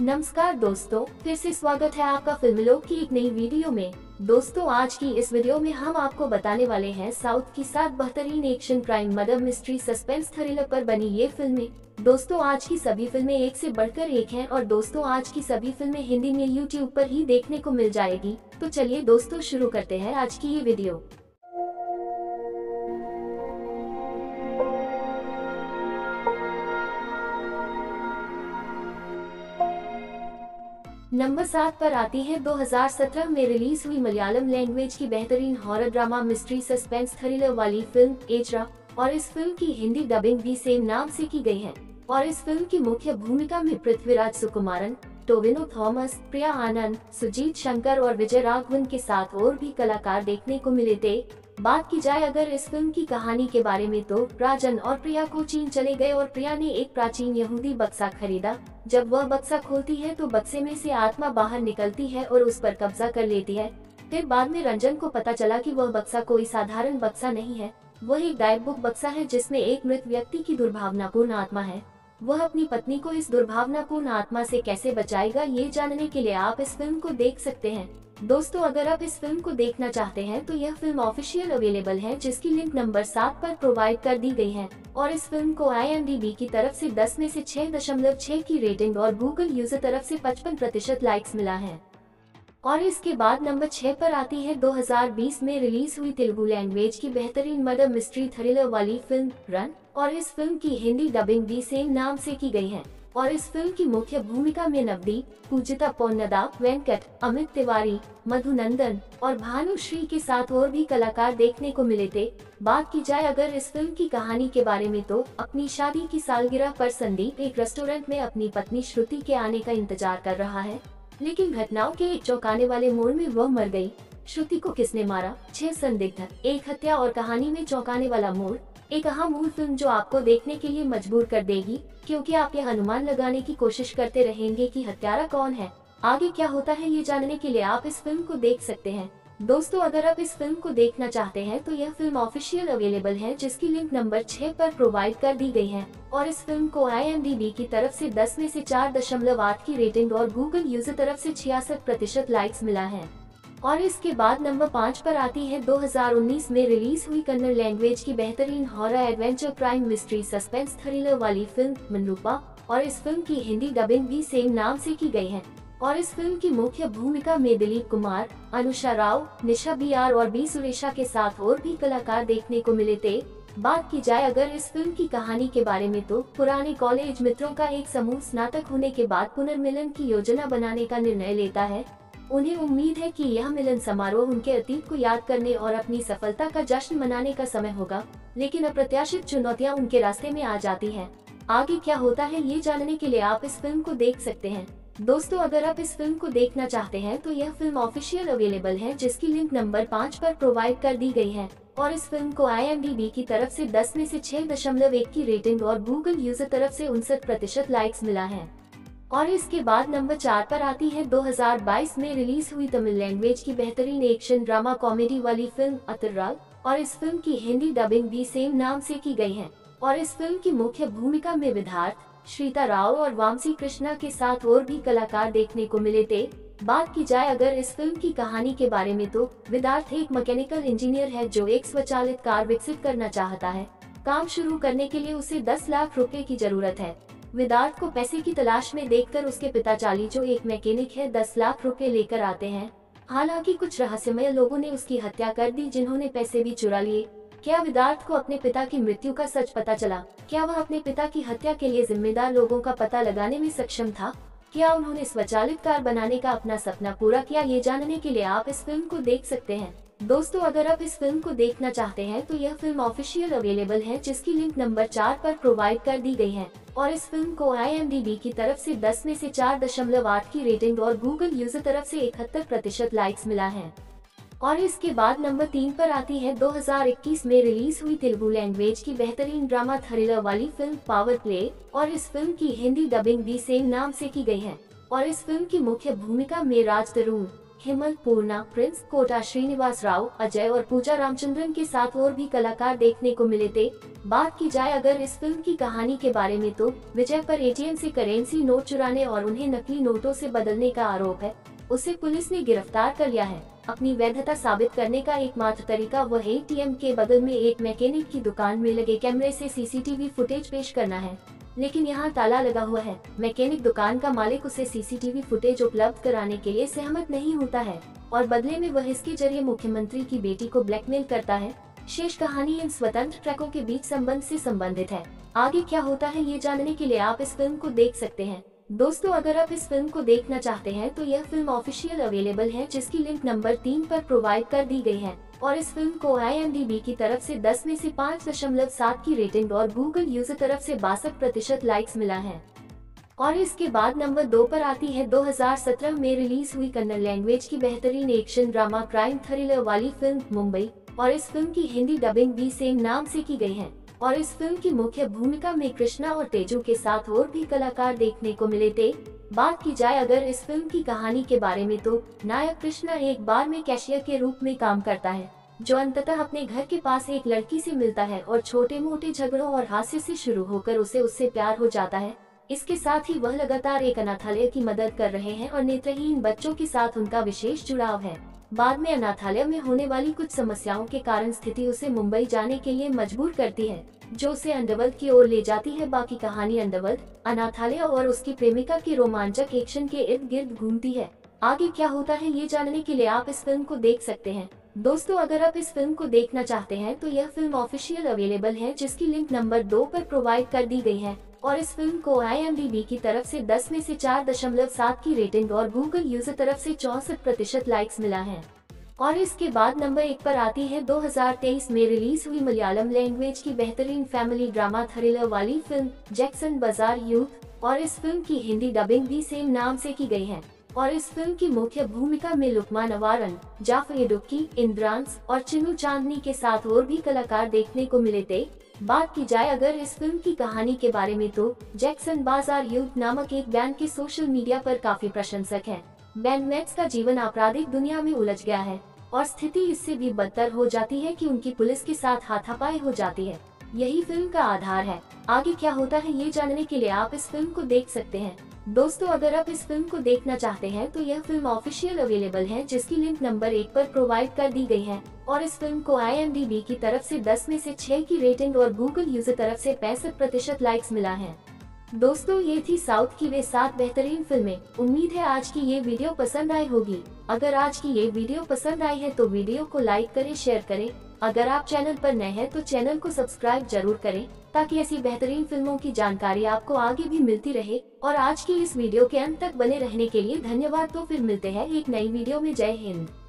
नमस्कार दोस्तों, फिर से स्वागत है आपका फिल्मिलोक की एक नई वीडियो में। दोस्तों आज की इस वीडियो में हम आपको बताने वाले हैं साउथ की 7 बेहतरीन action, crime, murder, mystery, suspense, thriller पर बनी ये फिल्में। दोस्तों आज की सभी फिल्में एक से बढ़कर एक हैं और दोस्तों आज की सभी फिल्में हिंदी में यूट्यूब पर ही देखने को मिल जाएगी। तो चलिए दोस्तों शुरू करते हैं आज की ये वीडियो। नंबर 7 पर आती है 2017 में रिलीज हुई मलयालम लैंग्वेज की बेहतरीन horror, drama, mystery, suspense, thriller वाली फिल्म एजरा। और इस फिल्म की हिंदी डबिंग भी सेम नाम से की गई है। और इस फिल्म की मुख्य भूमिका में पृथ्वीराज सुकुमारन, टोविनो थॉमस, प्रिया आनंद, सुजीत शंकर और विजय राघवन के साथ और भी कलाकार देखने को मिले थे। बात की जाए अगर इस फिल्म की कहानी के बारे में तो राजन और प्रिया को चीन चले गए और प्रिया ने एक प्राचीन यहूदी बक्सा खरीदा। जब वह बक्सा खोलती है तो बक्से में से आत्मा बाहर निकलती है और उस पर कब्जा कर लेती है। फिर बाद में रंजन को पता चला कि वह बक्सा कोई साधारण बक्सा नहीं है, वह एक गायब बुक बक्सा है जिसमें एक मृत व्यक्ति की दुर्भावनापूर्ण आत्मा है। वह अपनी पत्नी को इस दुर्भावनापूर्ण आत्मा से कैसे बचाएगा ये जानने के लिए आप इस फिल्म को देख सकते हैं। दोस्तों अगर आप इस फिल्म को देखना चाहते हैं तो यह फिल्म ऑफिशियल अवेलेबल है जिसकी लिंक नंबर 7 पर प्रोवाइड कर दी गई है। और इस फिल्म को IMDb की तरफ से 10 में से 6.6 की रेटिंग और गूगल यूजर तरफ से 55% लाइक्स मिला है। और इसके बाद नंबर 6 पर आती है 2020 में रिलीज हुई तेलुगु लैंग्वेज की बेहतरीन मर्डर, मिस्ट्री, थ्रिलर वाली फिल्म रन। और इस फिल्म की हिंदी डबिंग भी सेम नाम से की गई है। और इस फिल्म की मुख्य भूमिका में नवदीप, पूजिता पोन्नादा, वेंकट, अमित तिवारी, मधु नंदन और भानुश्री के साथ और भी कलाकार देखने को मिले थे। बात की जाए अगर इस फिल्म की कहानी के बारे में तो अपनी शादी की सालगिरह पर संदीप एक रेस्टोरेंट में अपनी पत्नी श्रुति के आने का इंतजार कर रहा है, लेकिन घटनाओं के एक चौंकाने वाले मोड़ में वह मर गई। श्रुति को किसने मारा, 6 संदिग्ध, एक हत्या और कहानी में चौंकाने वाला मोड़। एक अहम फिल्म जो आपको देखने के लिए मजबूर कर देगी क्योंकि आप यह अनुमान लगाने की कोशिश करते रहेंगे कि हत्यारा कौन है। आगे क्या होता है ये जानने के लिए आप इस फिल्म को देख सकते हैं। दोस्तों अगर आप इस फिल्म को देखना चाहते हैं तो यह फिल्म ऑफिशियल अवेलेबल है जिसकी लिंक नंबर 6 पर प्रोवाइड कर दी गई है। और इस फिल्म को IMDb की तरफ से 10 में से 4.8 की रेटिंग और गूगल यूजर तरफ से 66% लाइक्स मिला है। और इसके बाद नंबर 5 पर आती है 2019 में रिलीज हुई कन्नड़ लैंग्वेज की बेहतरीन horror, adventure, crime, mystery, suspense, thriller वाली फिल्म मनरूपा। और इस फिल्म की हिंदी डबिंग भी सेम नाम से की गई है। और इस फिल्म की मुख्य भूमिका में दिलीप कुमार, अनुषा राव, निशा BR और B सुरेशा के साथ और भी कलाकार देखने को मिले थे। बात की जाए अगर इस फिल्म की कहानी के बारे में तो पुराने कॉलेज मित्रों का एक समूह स्नातक होने के बाद पुनर्मिलन की योजना बनाने का निर्णय लेता है। उन्हें उम्मीद है कि यह मिलन समारोह उनके अतीत को याद करने और अपनी सफलता का जश्न मनाने का समय होगा, लेकिन अप्रत्याशित चुनौतियां उनके रास्ते में आ जाती हैं। आगे क्या होता है ये जानने के लिए आप इस फिल्म को देख सकते हैं। दोस्तों अगर आप इस फिल्म को देखना चाहते हैं तो यह फिल्म ऑफिशियल अवेलेबल है जिसकी लिंक नंबर 5 पर प्रोवाइड कर दी गई है। और इस फिल्म को IMDb की तरफ से 10 में से 6.1 की रेटिंग और गूगल यूजर तरफ से 59% लाइक्स मिला है। और इसके बाद नंबर 4 पर आती है 2022 में रिलीज हुई तमिल लैंग्वेज की बेहतरीन एक्शन, ड्रामा, कॉमेडी वाली फिल्म अतुल। और इस फिल्म की हिंदी डबिंग भी सेम नाम से की गई है। और इस फिल्म की मुख्य भूमिका में विधार्थ, श्रीता राव और वामसी कृष्णा के साथ और भी कलाकार देखने को मिले थे। बात की जाए अगर इस फिल्म की कहानी के बारे में तो विधार्थ एक मैकेनिकल इंजीनियर है जो एक स्वचालित कार विकसित करना चाहता है। काम शुरू करने के लिए उसे 10 लाख रुपए की जरूरत है। विधार्थ को पैसे की तलाश में देखकर उसके पिता चाली जो एक मैकेनिक है 10 लाख रुपए लेकर आते हैं। हालांकि कुछ रहस्यमय लोगों ने उसकी हत्या कर दी जिन्होंने पैसे भी चुरा लिए। क्या विधार्थ को अपने पिता की मृत्यु का सच पता चला? क्या वह अपने पिता की हत्या के लिए जिम्मेदार लोगों का पता लगाने में सक्षम था? क्या उन्होंने स्वचालित कार बनाने का अपना सपना पूरा किया? ये जानने के लिए आप इस फिल्म को देख सकते हैं। दोस्तों अगर आप इस फिल्म को देखना चाहते हैं तो यह फिल्म ऑफिशियल अवेलेबल है जिसकी लिंक नंबर 4 पर प्रोवाइड कर दी गई है। और इस फिल्म को IMDb की तरफ से 10 में से 4.8 की रेटिंग और गूगल यूजर तरफ से 71% लाइक्स मिला है। और इसके बाद नंबर 3 पर आती है 2021 में रिलीज हुई तेलुगु लैंग्वेज की बेहतरीन ड्रामा, थ्रिलर वाली फिल्म पावर प्ले। और इस फिल्म की हिंदी डबिंग भी सेम नाम से की गई है। और इस फिल्म की मुख्य भूमिका में राज तरुण, हिमल पूर्णा, प्रिंस कोटा, श्रीनिवास राव, अजय और पूजा रामचंद्रन के साथ और भी कलाकार देखने को मिले थे। बात की जाए अगर इस फिल्म की कहानी के बारे में तो विजय पर एटीएम से करेंसी नोट चुराने और उन्हें नकली नोटों से बदलने का आरोप है। उसे पुलिस ने गिरफ्तार कर लिया है। अपनी वैधता साबित करने का एकमात्र तरीका वह एटीएम के बगल में एक मैकेनिक की दुकान में लगे कैमरे से सीसीटीवी फुटेज पेश करना है, लेकिन यहाँ ताला लगा हुआ है। मैकेनिक दुकान का मालिक उसे सीसीटीवी फुटेज उपलब्ध कराने के लिए सहमत नहीं होता है और बदले में वह इसके जरिए मुख्यमंत्री की बेटी को ब्लैकमेल करता है। शेष कहानी इन स्वतंत्र ट्रैकों के बीच संबंध से संबंधित है। आगे क्या होता है ये जानने के लिए आप इस फिल्म को देख सकते हैं। दोस्तों अगर आप इस फिल्म को देखना चाहते हैं तो यह फिल्म ऑफिशियल अवेलेबल है, जिसकी लिंक नंबर 3 पर प्रोवाइड कर दी गई है और इस फिल्म को IMDb की तरफ से 10 में से 5.7 की रेटिंग और गूगल यूजर तरफ से 62% लाइक्स मिला है। और इसके बाद नंबर 2 पर आती है 2017 में रिलीज हुई कन्नड़ लैंग्वेज की बेहतरीन एक्शन ड्रामा क्राइम थ्रिलर वाली फिल्म मुंबई, और इस फिल्म की हिंदी डबिंग भी सेम नाम से की गई है। और इस फिल्म की मुख्य भूमिका में कृष्णा और तेजू के साथ और भी कलाकार देखने को मिले थे। बात की जाए अगर इस फिल्म की कहानी के बारे में तो नायक कृष्णा एक बार में कैशियर के रूप में काम करता है, जो अंततः अपने घर के पास एक लड़की से मिलता है और छोटे मोटे झगड़ों और हास्य से शुरू होकर उसे उससे प्यार हो जाता है। इसके साथ ही वह लगातार एक अनाथालय की मदद कर रहे हैं और नेत्रहीन बच्चों के साथ उनका विशेष जुड़ाव है। बाद में अनाथालय में होने वाली कुछ समस्याओं के कारण स्थिति उसे मुंबई जाने के लिए मजबूर करती है, जो उसे अंडरवर्ल्ड की ओर ले जाती है। बाकी कहानी अंडरवर्ल्ड, अनाथालय और उसकी प्रेमिका के रोमांचक एक्शन के इर्द गिर्द घूमती है। आगे क्या होता है ये जानने के लिए आप इस फिल्म को देख सकते हैं। दोस्तों अगर आप इस फिल्म को देखना चाहते हैं तो यह फिल्म ऑफिशियल अवेलेबल है, जिसकी लिंक नंबर 2 पर प्रोवाइड कर दी गई है और इस फिल्म को IMDb की तरफ से 10 में से 4.7 की रेटिंग और गूगल यूजर तरफ से 64% लाइक्स मिला है। और इसके बाद नंबर 1 पर आती है 2023 में रिलीज हुई मलयालम लैंग्वेज की बेहतरीन फैमिली ड्रामा थ्रिलर वाली फिल्म जैक्सन बाजार यूथ, और इस फिल्म की हिंदी डबिंग भी सेम नाम से की गई है। और इस फिल्म की मुख्य भूमिका में लुकमान अवारन, जाफर इडुक्की, इंद्रांस और चिनू चांदनी के साथ और भी कलाकार देखने को मिले थे। बात की जाए अगर इस फिल्म की कहानी के बारे में तो जैक्सन बाजार यूथ नामक एक बैंड के सोशल मीडिया पर काफी प्रशंसक है। बैंडमेट्स का जीवन आपराधिक दुनिया में उलझ गया है और स्थिति इससे भी बदतर हो जाती है कि उनकी पुलिस के साथ हाथापाई हो जाती है। यही फिल्म का आधार है। आगे क्या होता है ये जानने के लिए आप इस फिल्म को देख सकते हैं। दोस्तों अगर आप इस फिल्म को देखना चाहते हैं तो यह फिल्म ऑफिशियल अवेलेबल है, जिसकी लिंक नंबर 1 पर प्रोवाइड कर दी गई है और इस फिल्म को IMDb की तरफ से 10 में से 6 की रेटिंग और गूगल यूजर तरफ से 65% लाइक्स मिला है। दोस्तों ये थी साउथ की वे 7 बेहतरीन फिल्में। उम्मीद है आज की ये वीडियो पसंद आई होगी। अगर आज की ये वीडियो पसंद आई है तो वीडियो को लाइक करें, शेयर करें। अगर आप चैनल पर नए हैं तो चैनल को सब्सक्राइब जरूर करें ताकि ऐसी बेहतरीन फिल्मों की जानकारी आपको आगे भी मिलती रहे। और आज की इस वीडियो के अंत तक बने रहने के लिए धन्यवाद। तो फिर मिलते हैं एक नई वीडियो में। जय हिंद।